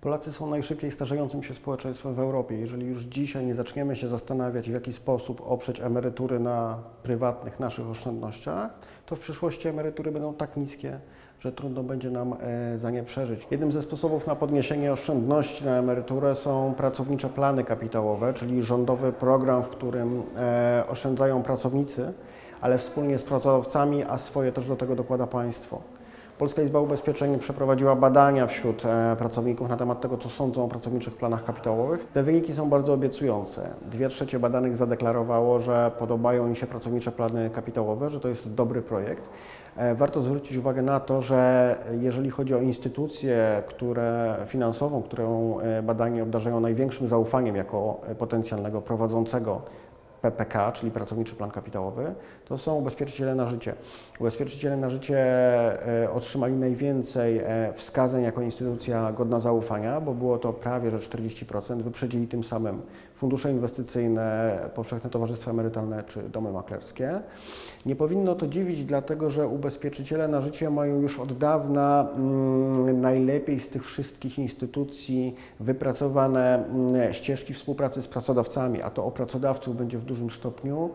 Polacy są najszybciej starzejącym się społeczeństwem w Europie. Jeżeli już dzisiaj nie zaczniemy się zastanawiać, w jaki sposób oprzeć emerytury na prywatnych naszych oszczędnościach, to w przyszłości emerytury będą tak niskie, że trudno będzie nam za nie przeżyć. Jednym ze sposobów na podniesienie oszczędności na emeryturę są pracownicze plany kapitałowe, czyli rządowy program, w którym oszczędzają pracownicy, ale wspólnie z pracodawcami, a swoje też do tego dokłada państwo. Polska Izba Ubezpieczeń przeprowadziła badania wśród pracowników na temat tego, co sądzą o pracowniczych planach kapitałowych. Te wyniki są bardzo obiecujące. 2/3 badanych zadeklarowało, że podobają im się pracownicze plany kapitałowe, że to jest dobry projekt. Warto zwrócić uwagę na to, że jeżeli chodzi o instytucję finansową, którą badanie obdarzają największym zaufaniem jako potencjalnego prowadzącego PPK, czyli Pracowniczy Plan Kapitałowy, to są ubezpieczyciele na życie. Ubezpieczyciele na życie otrzymali najwięcej wskazań jako instytucja godna zaufania, bo było to prawie że 40%. Wyprzedzili tym samym fundusze inwestycyjne, powszechne towarzystwa emerytalne czy domy maklerskie. Nie powinno to dziwić, dlatego że ubezpieczyciele na życie mają już od dawna najlepiej z tych wszystkich instytucji wypracowane ścieżki współpracy z pracodawcami, a to o pracodawców będzie w dużym stopniu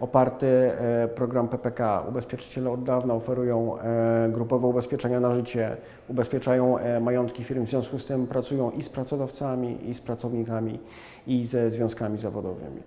oparty program PPK. Ubezpieczyciele od dawna oferują grupowe ubezpieczenia na życie, ubezpieczają majątki firm, w związku z tym pracują i z pracodawcami, i z pracownikami, i ze związkami zawodowymi.